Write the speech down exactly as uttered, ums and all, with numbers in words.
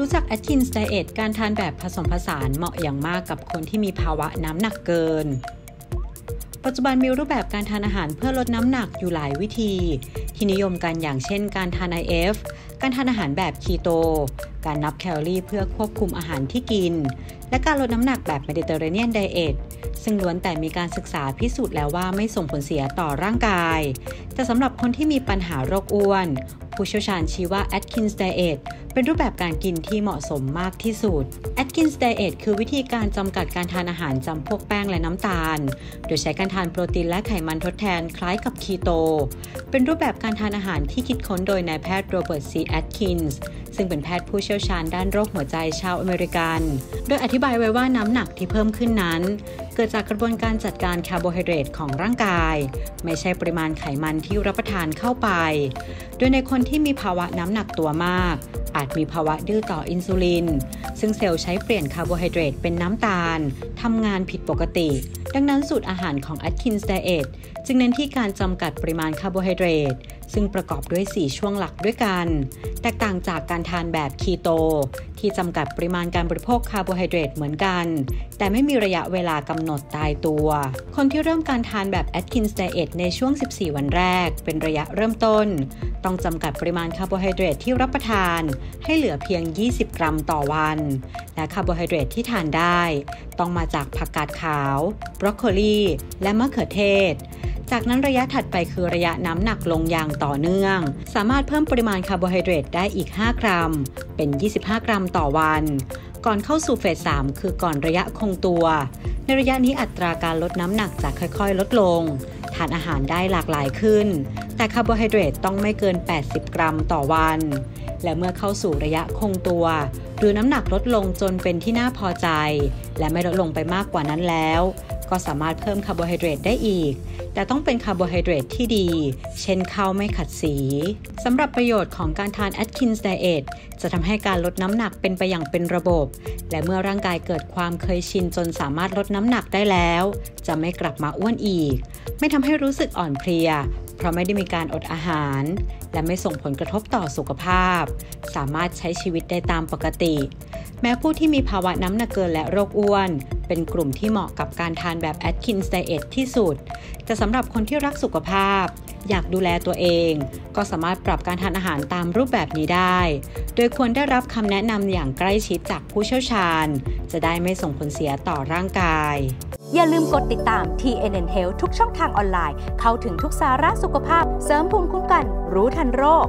รู้จัก Atkins Diet การทานแบบผสมผสานเหมาะอย่างมากกับคนที่มีภาวะน้ำหนักเกินปัจจุบันมีรูปแบบการทานอาหารเพื่อลดน้ำหนักอยู่หลายวิธีที่นิยมกันอย่างเช่นการทาน ไอ เอฟ การทานอาหารแบบคีโตการนับแคลอรี่เพื่อควบคุมอาหารที่กินและการลดน้ำหนักแบบ Mediterranean Diet ซึ่งล้วนแต่มีการศึกษาพิสูจน์แล้วว่าไม่ส่งผลเสียต่อร่างกายแต่สำหรับคนที่มีปัญหาโรคอ้วนผู้เชี่ยวชาญชี้ว่า Atkins Diet เป็นรูปแบบการกินที่เหมาะสมมากที่สุด Atkins Diet คือวิธีการจำกัดการทานอาหารจำพวกแป้งและน้ำตาลโดยใช้การทานโปรตีนและไขมันทดแทนคล้ายกับคีโตเป็นรูปแบบการทานอาหารที่คิดค้นโดยนายแพทย์โรเบิร์ต ซี แอตคินส์ซึ่งเป็นแพทย์ผู้เชี่ยวชาญด้านโรคหัวใจชาวอเมริกันโดยอธิบายไว้ว่าน้ำหนักที่เพิ่มขึ้นนั้นเกิดจากกระบวนการจัดการคาร์โบไฮเดรตของร่างกายไม่ใช่ปริมาณไขมันที่รับประทานเข้าไปโดยในคนที่มีภาวะน้ำหนักตัวมากอาจมีภาวะดื้อต่ออินซูลินซึ่งเซลล์ใช้เปลี่ยนคาร์โบไฮเดรตเป็นน้ำตาลทำงานผิดปกติดังนั้นสูตรอาหารของ Atkins Diet จึงเน้นที่การจำกัดปริมาณคาร์โบไฮเดรตซึ่งประกอบด้วยสี่ช่วงหลักด้วยกันแตกต่างจากการทานแบบคีโตที่จำกัดปริมาณการบริโภคคาร์โบไฮเดรตเหมือนกันแต่ไม่มีระยะเวลากำหนดตายตัวคนที่เริ่มการทานแบบ Atkins Diet ในช่วงสิบสี่วันแรกเป็นระยะเริ่มต้นต้องจำกัดปริมาณคาร์โบไฮเดรตที่รับประทานให้เหลือเพียงยี่สิบกรัมต่อวันและคาร์โบไฮเดรตที่ทานได้ต้องมาจากผักกาดขาวบรอกโคลีและมะเขือเทศจากนั้นระยะถัดไปคือระยะน้ำหนักลงอย่างต่อเนื่องสามารถเพิ่มปริมาณคาร์โบไฮเดรตได้อีกห้ากรัมเป็นยี่สิบห้ากรัมต่อวันก่อนเข้าสู่เฟสสามคือก่อนระยะคงตัวในระยะนี้อัตราการลดน้ำหนักจะค่อยๆลดลงทานอาหารได้หลากหลายขึ้นแต่คาร์โบไฮเดรตต้องไม่เกินแปดสิบกรัมต่อวันและเมื่อเข้าสู่ระยะคงตัวหรือน้ำหนักลดลงจนเป็นที่น่าพอใจและไม่ลดลงไปมากกว่านั้นแล้วก็สามารถเพิ่มคาร์โบไฮเดรตได้อีกแต่ต้องเป็นคาร์โบไฮเดรตที่ดีเช่นข้าวไม่ขัดสีสำหรับประโยชน์ของการทาน Atkins Diet จะทำให้การลดน้ำหนักเป็นไปอย่างเป็นระบบและเมื่อร่างกายเกิดความเคยชินจนสามารถลดน้ำหนักได้แล้วจะไม่กลับมาอ้วนอีกไม่ทำให้รู้สึกอ่อนเพลียเพราะไม่ได้มีการอดอาหารและไม่ส่งผลกระทบต่อสุขภาพสามารถใช้ชีวิตได้ตามปกติแม้ผู้ที่มีภาวะน้ำหนักเกินและโรคอ้วนเป็นกลุ่มที่เหมาะกับการทานแบบ Atkins Diet ที่สุดแต่สำหรับคนที่รักสุขภาพอยากดูแลตัวเองก็สามารถปรับการทานอาหารตามรูปแบบนี้ได้โดยควรได้รับคำแนะนำอย่างใกล้ชิดจากผู้เชี่ยวชาญจะได้ไม่ส่งผลเสียต่อร่างกายอย่าลืมกดติดตาม ที เอ็น เอ็น Health ทุกช่องทางออนไลน์เข้าถึงทุกสาระสุขภาพเสริมภูมิคุ้มกันรู้ทันโรค